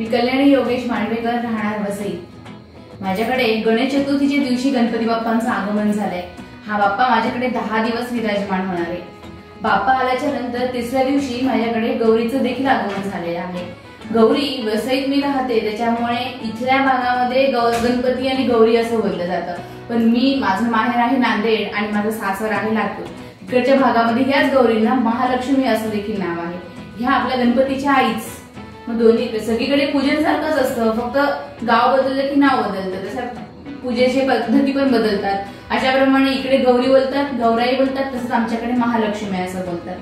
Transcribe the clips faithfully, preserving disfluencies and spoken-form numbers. मी कल्याणी योगेश मांडवेकर राहणार वसई। माझ्याकडे गणेश चतुर्थीच्या दिवशी गणपती बाप्पांचं आगमन झाले। हा बाप्पा माझ्याकडे दहा दिवस विराजमान होणार आहे। बाप्पा आल्याच्या नंतर तिसऱ्या दिवशी माझ्याकडे गौरीचं देखील आगमन झाले आहे। गौरी वसईत मी राहते, त्याच्यामुळे इथल्या भागामध्ये गणपती आणि गौरी असं बोललं जातं, पण मी माझं माहेर आहे नांदेड आणि माझं सासर आहे लातूर। तिकडच्या भागामध्ये याच गौरींना महालक्ष्मी असं देखील नाव आहे। ह्या आपल्या गणपतीच्या आईच। मग दोन्ही सगळीकडे पूजन सारखंच असतं, फक्त गाव बदललं की नाव बदलतं, तसं पूजेचे पद्धती पण बदलतात। अशाप्रमाणे इकडे गौरी बोलतात, गौराई बोलतात, तसंच आमच्याकडे महालक्ष्मी असं बोलतात।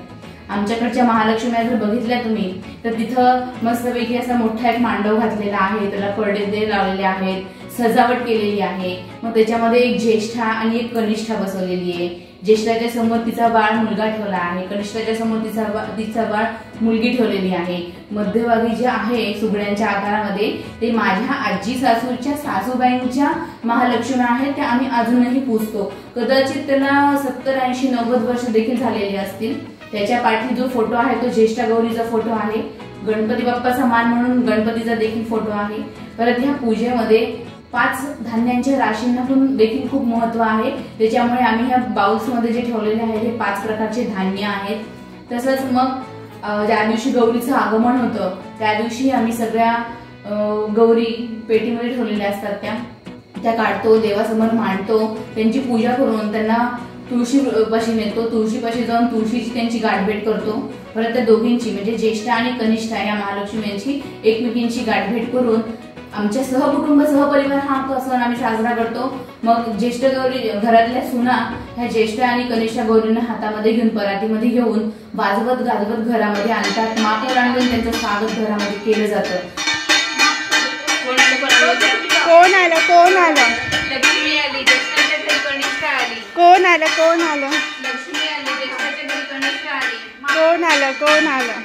आमच्याकडच्या महालक्ष्मीला जर बघितलं तुम्ही तर तिथं मस्तपैकी असा मोठा एक मांडव घातलेला आहे, त्याला पडदे लावलेले आहेत, सजावट केलेली आहे। मग त्याच्यामध्ये एक ज्येष्ठा आणि एक कनिष्ठा बसवलेली आहे। ज्येष्ठाच्या समोर तिचा बाळ मुलगा ठेवला आहे, कनिष्ठाच्या समोर तिचा तिचा बाळ मुलगी ठेवलेली आहे। मध्यभागी जे आहे सुगड्यांच्या आकारामध्ये ते माझ्या आजी सासूच्या सासूबाईंच्या महालक्ष्मी आहेत, त्या आम्ही अजूनही पूजतो। कदाचित त्यांना सत्तर ऐंशी नव्वद वर्ष देखील झालेली असतील। त्याच्या पाठी जो फोटो आहे तो ज्येष्ठा गौरीचा फोटो आहे। गणपती बाप्पाचा मान म्हणून गणपतीचा देखील फोटो आहे। परत ह्या पूजेमध्ये पाच धान्यांच्या राशींना पण देखील खूप महत्व आहे, त्याच्यामुळे आम्ही ह्या बाउल्समध्ये जे ठेवलेले आहे हे पाच प्रकारचे धान्य आहेत। तसंच मग ज्या दिवशी गौरीचं आगमन होतं त्या दिवशी आम्ही सगळ्या गौरी पेटीमध्ये ठेवलेल्या असतात, त्या त्या काढतो, देवासमोर मांडतो, त्यांची पूजा करून त्यांना तुळशी पाशी नेतो। तुळशी पाशी जाऊन तुळशीची त्यांची गाठभेट करतो। परत त्या दोघींची म्हणजे ज्येष्ठा आणि कनिष्ठा या महालक्ष्मी यांची एकमेकींची गाठभेट करून आमच्या सहकुटुंब सहपरिवार हा सण आम्ही साजरा करतो। मग ज्येष्ठ गौरी घरातल्या सुना ह्या ज्येष्ठा आणि कनिष्ठा गौरींना हातामध्ये घेऊन परातीमध्ये घेऊन वाजवत गाजवत घरामध्ये आणतात। माप आणून त्यांचं स्वागत घरामध्ये केलं जातं। कोण आलं कोण आलं कोण आलं कोण आलं कोण आलं कोण आलं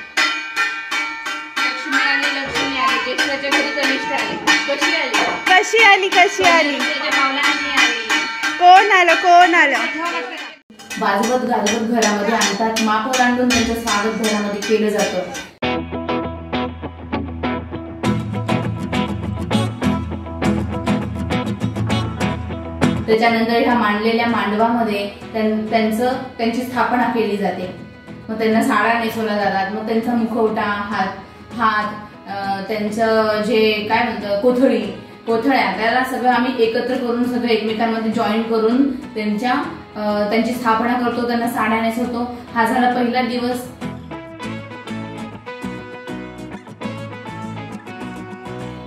कशी आली कशी आली कोण आलं कोण आलं वाजवत गाजवत घरामध्ये आणतात। माप ओलांडून त्यांचं स्वागत घरामध्ये केलं जातं। त्याच्यानंतर ह्या मांडलेल्या मांडवामध्ये त्यांचं त्यांची स्थापना केली जाते। मग त्यांना साड्या नेसवल्या जातात, मग त्यांचा मुखवटा, हात हात त्यांचं जे काय म्हणतं कोथळी कोथळ्या त्याला सगळं आम्ही एकत्र करून सगळं एकमेकांमध्ये जॉईन करून त्यांच्या त्यांची स्थापना करतो, त्यांना साड्या नेसवतो। हा झाला पहिला दिवस।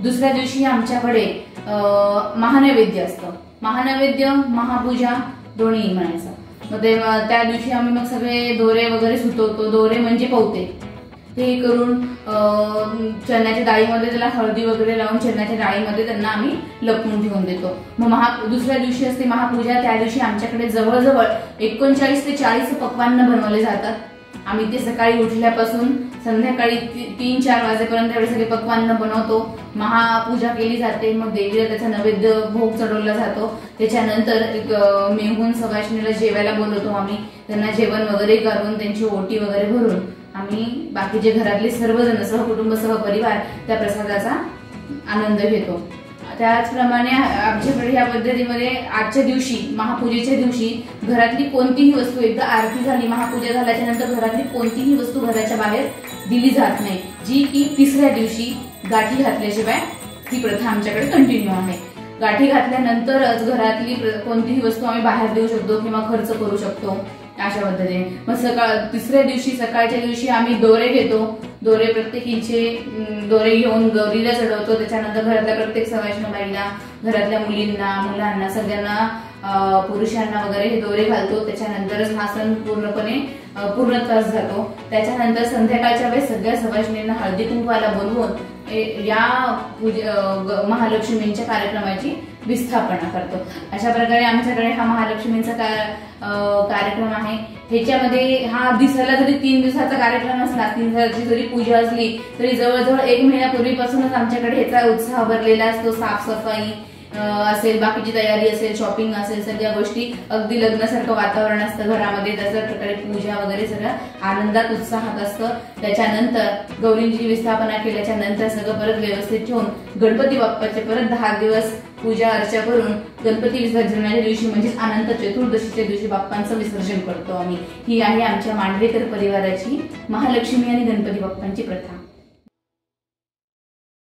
दुसऱ्या दिवशी आमच्याकडे महानैवेद्य असतं, महानैवेद्य महापूजा दोन्ही म्हणायचं। मग तेव्हा त्या दिवशी आम्ही मग सगळे दोरे वगैरे सुतवतो। दोरे म्हणजे पवते, ते करून चण्याच्या डाळीमध्ये त्याला हळदी वगैरे लावून चण्याच्या डाळीमध्ये त्यांना आम्ही लपवून ठेवून देतो। मग महा दुसऱ्या दिवशी असते महापूजा। त्या दिवशी आमच्याकडे जवळजवळ एकोणचाळीस ते चाळीस पक्वान्न बनवले जातात। आम्ही ते सकाळी उठल्यापासून संध्याकाळी तीन चार वाजेपर्यंत एवढे सगळे पक्वान्न बनवतो। महापूजा केली जाते, मग देवीला त्याचा नैवेद्य भोग चढवला जातो। त्याच्यानंतर मेहून सवाशिणीला जेवायला बोलवतो आम्ही, त्यांना जेवण वगैरे करून त्यांची ओटी वगैरे भरून आम्ही बाकीचे घरातले सर्वजण सहकुटुंब सहपरिवार त्या प्रसादाचा आनंद घेतो। त्याचप्रमाणे आमच्याकडे ह्या पद्धतीमध्ये आजच्या दिवशी महापूजेच्या दिवशी घरातली कोणतीही वस्तू, एकदा आरती झाली महापूजा झाल्याच्या नंतर घरातली कोणतीही वस्तू घराच्या बाहेर दिली जात नाही, जी की तिसऱ्या दिवशी गाठी घातल्याशिवाय ही प्रथा आमच्याकडे कंटिन्यू आहे। गाठी घातल्यानंतरच घरातली कोणतीही वस्तू आम्ही बाहेर देऊ शकतो किंवा खर्च करू शकतो अशा पद्धतीने। मग सकाळ तिसऱ्या दिवशी सकाळच्या दिवशी आम्ही दोरे घेतो, दोरे प्रत्येकीचे दोरे घेऊन गौरीला चढवतो। त्याच्यानंतर घरातल्या प्रत्येक सवाष्ण बाईला, घरातल्या मुलींना, मुलांना, सगळ्यांना, पुरुषांना वगैरे हे दोरे घालतो। त्याच्यानंतरच हा सण पूर्णपणे पूर्णत्वास जातो। त्याच्यानंतर संध्याकाळच्या वेळेस सगळ्या सवाष्णींना हळदी कुंकवाला बोलवून या पूजा महालक्ष्मींच्या कार्यक्रमाची विस्थापना करतो। अशा प्रकारे आमच्याकडे हा महालक्ष्मींचा कार्यक्रम आहे। ह्याच्यामध्ये हा दिसायला जरी तीन दिवसाचा कार्यक्रम असला, तीन दिवसाची जरी पूजा असली तरी जवळजवळ एक महिन्यापूर्वीपासूनच आमच्याकडे ह्याचा उत्साह भरलेला असतो। साफसफाई असेल, बाकीची तयारी असेल, शॉपिंग असेल, सगळ्या गोष्टी अगदी लग्नासारखं वातावरण असतं घरामध्ये. तशा प्रकारे पूजा वगैरे सगळं आनंदात उत्साहात असतं. त्याच्यानंतर गौरींची विस्थापना केल्याच्या नंतर सगळं परत व्यवस्थित ठेवून गणपती बाप्पाचे परत दहा दिवस पूजा अर्चा करून गणपती विसर्जनाच्या दिवशी म्हणजेच अनंत चतुर्दशीच्या दिवशी बाप्पांचं विसर्जन करतो आम्ही. ही आहे आमच्या मांडवेकर परिवाराची महालक्ष्मी आणि गणपती बाप्पांची प्रथा.